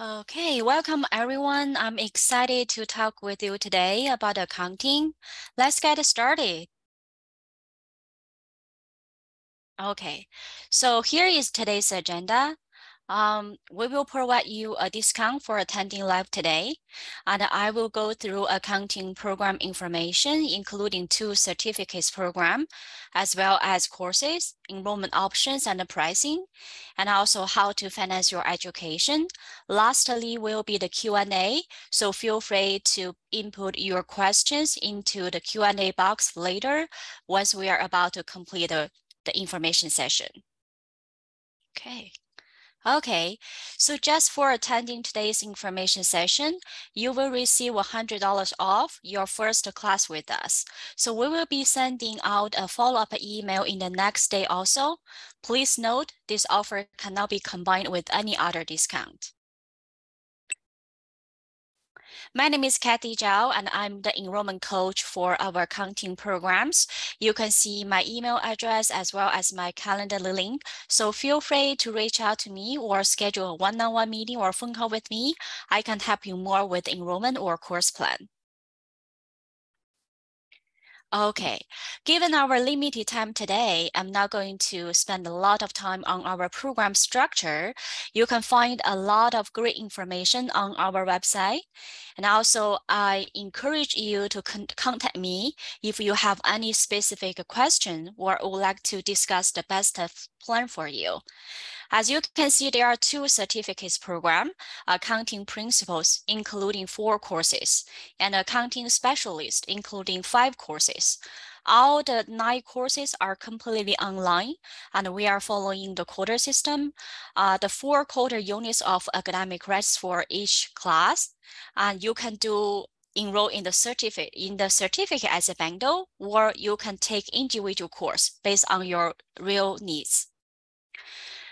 Okay, welcome everyone. I'm excited to talk with you today about accounting. Let's get started. Okay, so here is today's agenda. We will provide you a discount for attending live today, and I will go through accounting program information, including 2 certificates program, as well as courses, enrollment options and pricing, and also how to finance your education. Lastly will be the Q&A, so feel free to input your questions into the Q&A box later once we are about to complete the information session. Okay. Okay, so just for attending today's information session, you will receive $100 off your first class with us. So we will be sending out a follow-up email in the next day also. Please note, this offer cannot be combined with any other discount. My name is Kathy Zhao, and I'm the enrollment coach for our accounting programs. You can see my email address as well as my Calendly link, so feel free to reach out to me or schedule a one-on-one meeting or phone call with me. I can help you more with enrollment or course plan. Okay, given our limited time today, I'm not going to spend a lot of time on our program structure. You can find a lot of great information on our website. And also, I encourage you to contact me if you have any specific question or would like to discuss the best plan for you. As you can see, there are 2 certificates program, accounting principles, including 4 courses, and accounting specialist, including 5 courses. All the 9 courses are completely online, and we are following the quarter system, the 4 quarter units of academic credits for each class, and you can enroll in the certificate as a bundle, or you can take individual course based on your real needs.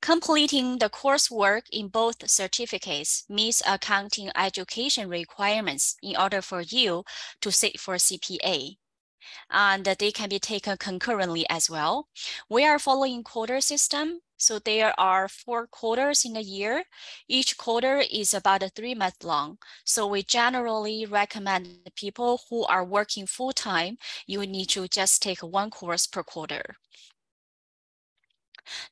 Completing the coursework in both certificates meets accounting education requirements in order for you to sit for CPA, and they can be taken concurrently as well. We are following quarter system, so there are 4 quarters in a year. Each quarter is about 3 months long, so we generally recommend people who are working full-time, you need to just take 1 course per quarter.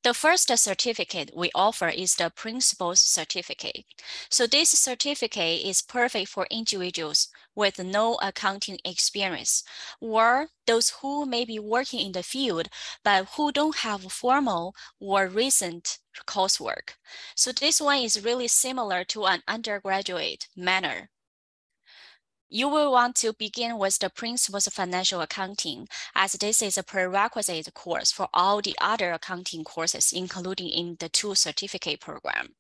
The first certificate we offer is the Principles Certificate. So this certificate is perfect for individuals with no accounting experience, or those who may be working in the field but who don't have formal or recent coursework. So this one is really similar to an undergraduate manner. You will want to begin with the Principles of Financial Accounting, as this is a prerequisite course for all the other accounting courses, including in the 2 certificate program.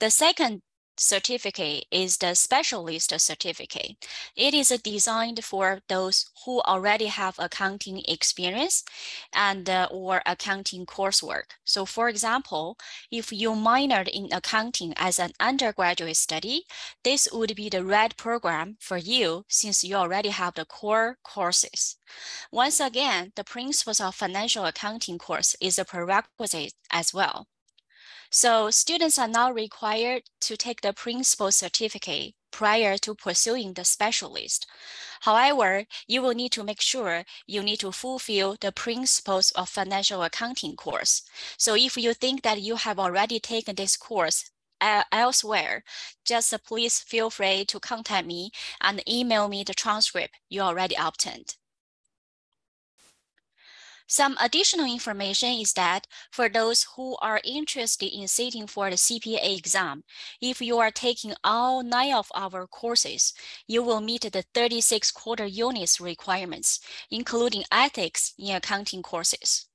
The second certificate is the Specialist Certificate. It is designed for those who already have accounting experience and or accounting coursework. So for example, if you minored in accounting as an undergraduate study, this would be the right program for you since you already have the core courses. Once again, the Principles of Financial Accounting course is a prerequisite as well. So students are now required to take the Principles Certificate prior to pursuing the Specialist. However, you will need to make sure you need to fulfill the Principles of Financial Accounting course. So if you think that you have already taken this course elsewhere, just please feel free to contact me and email me the transcript you already obtained. Some additional information is that for those who are interested in sitting for the CPA exam, if you are taking all 9 of our courses, you will meet the 36 quarter units requirements, including ethics in accounting courses.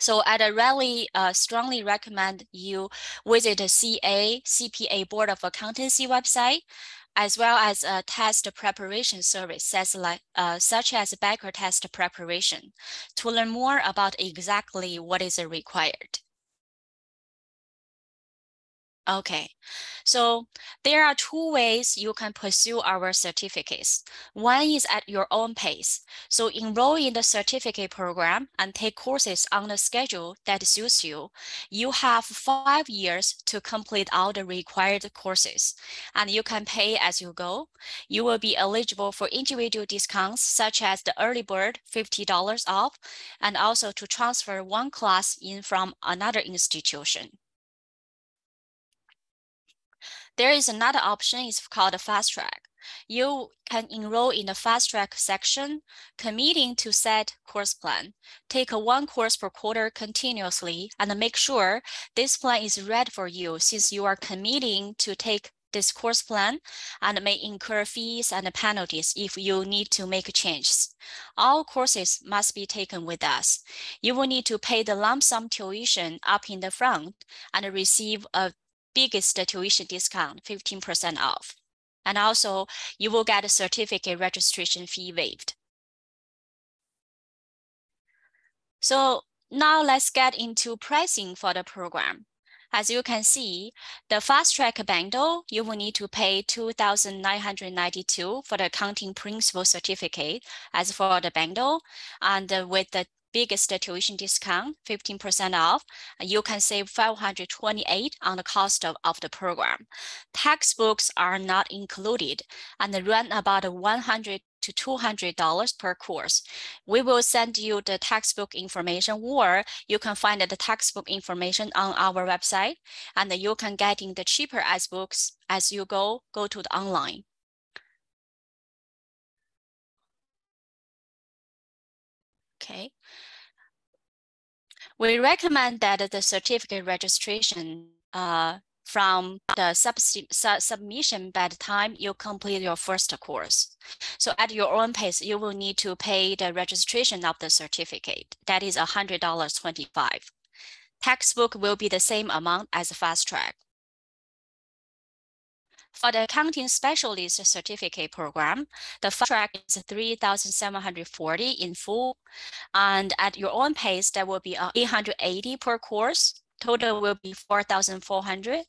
So I'd really strongly recommend you visit the CA CPA Board of Accountancy website, as well as a test preparation service such as Backer test preparation to learn more about exactly what is required. Okay, so there are two ways you can pursue our certificates. One is at your own pace. So enroll in the certificate program and take courses on the schedule that suits you. You have 5 years to complete all the required courses, and you can pay as you go. You will be eligible for individual discounts such as the early bird, $50 off, and also to transfer one class in from another institution. There is another option, it's called a fast track. You can enroll in the fast track section, committing to set course plan. Take one course per quarter continuously and make sure this plan is read for you, since you are committing to take this course plan and may incur fees and penalties if you need to make changes. All courses must be taken with us. You will need to pay the lump sum tuition up in the front and receive a biggest tuition discount, 15% off. And also, you will get a certificate registration fee waived. So now let's get into pricing for the program. As you can see, the fast track bundle, you will need to pay $2,992 for the accounting principal certificate as for the bundle, and with the biggest tuition discount, 15% off, you can save $528 on the cost of the program. Textbooks are not included and they run about $100 to $200 per course. We will send you the textbook information, or you can find the textbook information on our website, and you can get in the cheaper as books as you go to the online. Okay. We recommend that the certificate registration from the submission by the time you complete your first course. So at your own pace, you will need to pay the registration of the certificate. That is $100.25. Textbook will be the same amount as fast track. For the accounting specialist certificate program, the fast track is $3,740 in full, and at your own pace, that will be $880 per course. Total will be $4,400.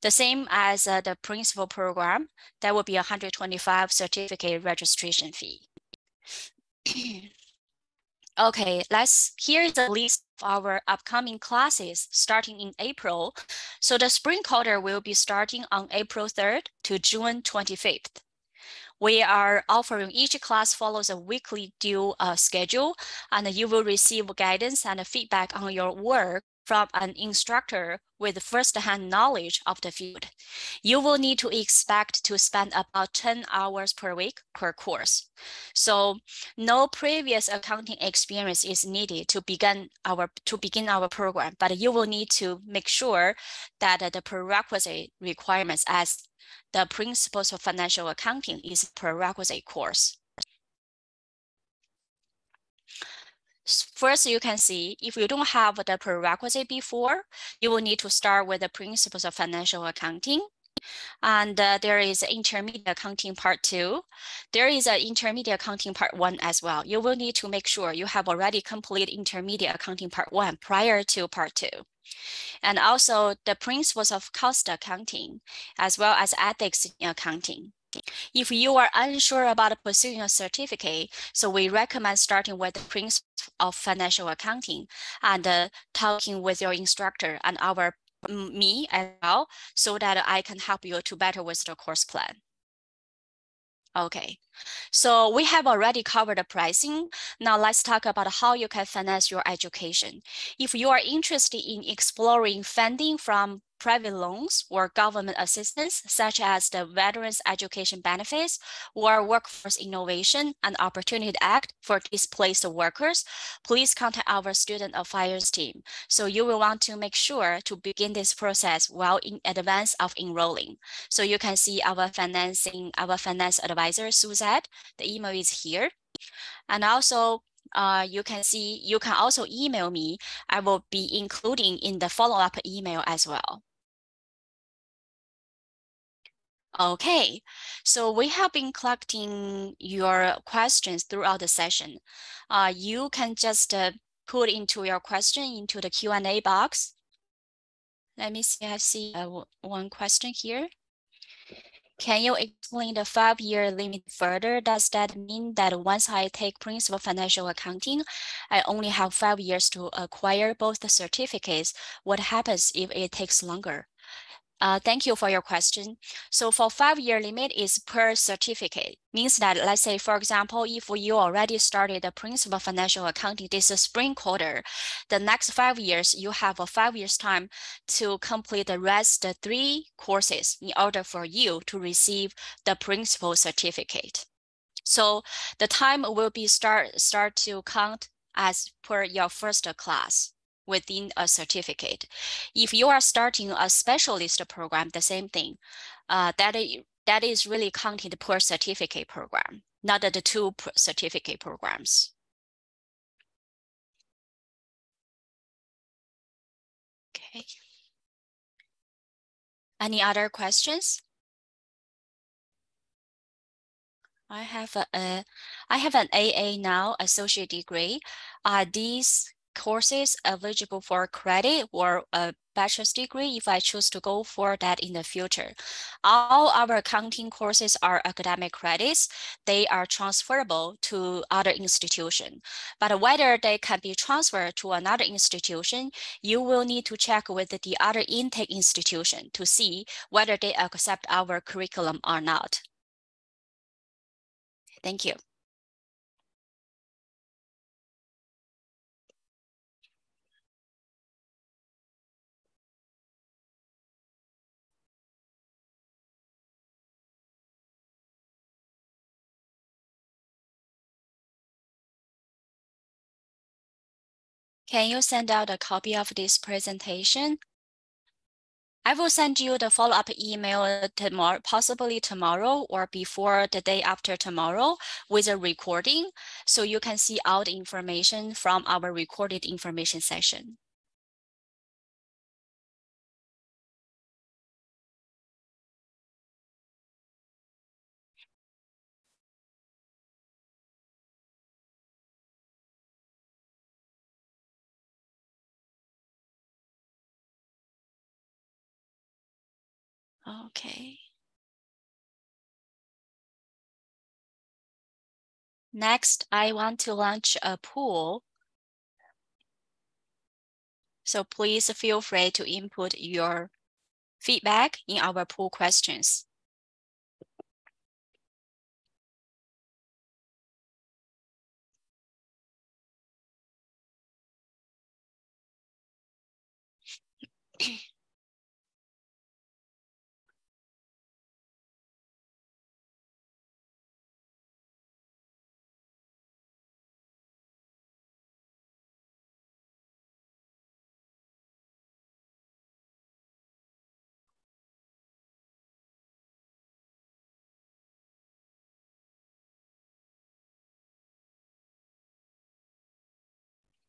The same as the principal program, that will be $125 certificate registration fee. Okay, here's the list of our upcoming classes starting in April. So the spring quarter will be starting on April 3rd to June 25th. We are offering each class follows a weekly due schedule, and you will receive guidance and feedback on your work from an instructor with first-hand knowledge of the field. You will need to expect to spend about 10 hours per week per course. So no previous accounting experience is needed to begin our program, but you will need to make sure that the prerequisite requirements as the Principles of Financial Accounting is prerequisite course. First, you can see if you don't have the prerequisite before, you will need to start with the Principles of Financial Accounting. And there is Intermediate Accounting Part 2. There is an Intermediate Accounting Part 1 as well. You will need to make sure you have already completed Intermediate Accounting Part 1 prior to Part 2. And also the Principles of Cost Accounting, as well as Ethics in Accounting. If you are unsure about pursuing a certificate, so we recommend starting with the Principles of Financial Accounting and talking with your instructor and me as well, so that I can help you to better with the course plan. Okay, so we have already covered the pricing. Now let's talk about how you can finance your education. If you are interested in exploring funding from private loans or government assistance, such as the Veterans Education Benefits or Workforce Innovation and Opportunity Act for displaced workers, please contact our student affairs team. So you will want to make sure to begin this process well in advance of enrolling. So you can see our finance advisor, Suzette. The email is here. And also, you can also email me. I will be including in the follow-up email as well. Okay, so we have been collecting your questions throughout the session. You can just put your question into the Q&A box. Let me see, I see one question here. Can you explain the 5-year limit further? Does that mean that once I take principal financial accounting, I only have 5 years to acquire both the certificates? What happens if it takes longer? Thank you for your question. So for 5-year limit is per certificate, means that let's say, for example, if you already started the principal financial accounting this spring quarter, the next 5 years, you have a 5 years time to complete the rest of 3 courses in order for you to receive the principal certificate. So the time will be start to count as per your first class within a certificate. If you are starting a specialist program, the same thing. That is really counted per certificate program, not the 2 certificate programs. Okay. Any other questions? I have an AA now, associate degree. Are these courses eligible for credit or a bachelor's degree if I choose to go for that in the future? All our accounting courses are academic credits. They are transferable to other institution. But whether they can be transferred to another institution, you will need to check with the other intake institution to see whether they accept our curriculum or not. Thank you. Can you send out a copy of this presentation? I will send you the follow-up email tomorrow, possibly tomorrow or before the day after tomorrow, with a recording, so you can see all the information from our recorded information session. Okay. Next, I want to launch a poll. So please feel free to input your feedback in our poll questions.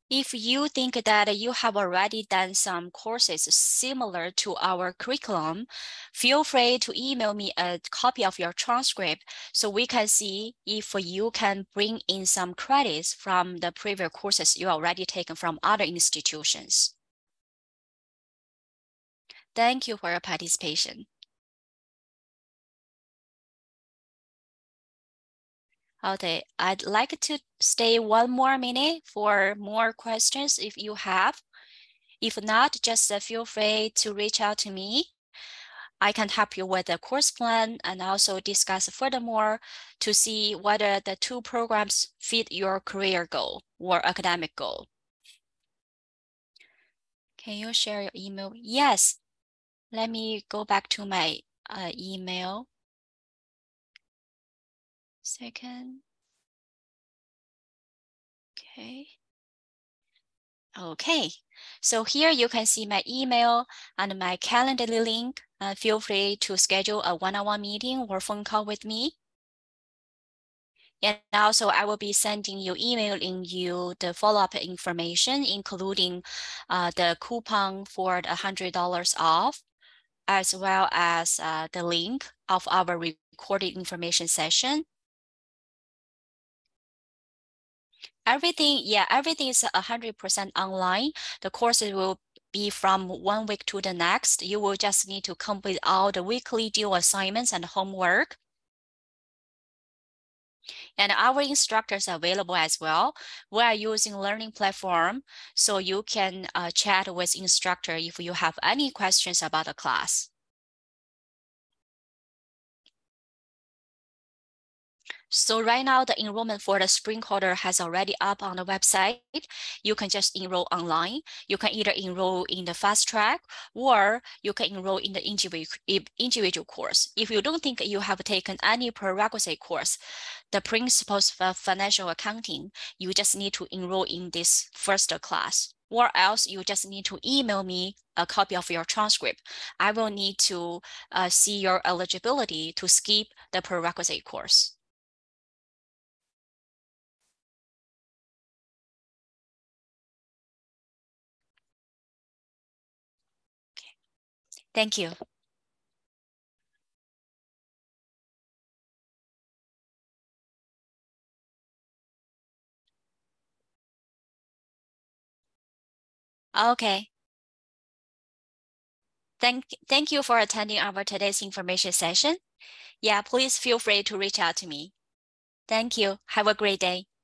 If you think that you have already done some courses similar to our curriculum, feel free to email me a copy of your transcript so we can see if you can bring in some credits from the previous courses you already taken from other institutions. Thank you for your participation. Okay, I'd like to stay one more minute for more questions if you have. If not, just feel free to reach out to me. I can help you with the course plan and also discuss furthermore to see whether the 2 programs fit your career goal or academic goal. Can you share your email? Yes, let me go back to my email. Second. Okay. Okay. So here you can see my email and my Calendly link. Feel free to schedule a one-on-one meeting or phone call with me. And also I will be sending you emailing you the follow-up information, including the coupon for the $100 off, as well as the link of our recorded information session. Everything is 100% online. The courses will be from one week to the next. You will just need to complete all the weekly due assignments and homework. And our instructors are available as well. We are using learning platform, so you can chat with instructor if you have any questions about the class. So right now, the enrollment for the spring quarter has already up on the website. You can just enroll online. You can either enroll in the fast track or you can enroll in the individual course. If you don't think you have taken any prerequisite course, the principles of financial accounting, you just need to enroll in this first class, or else you just need to email me a copy of your transcript. I will need to see your eligibility to skip the prerequisite course. Thank you. Okay. Thank you for attending our today's information session. Yeah, please feel free to reach out to me. Thank you. Have a great day.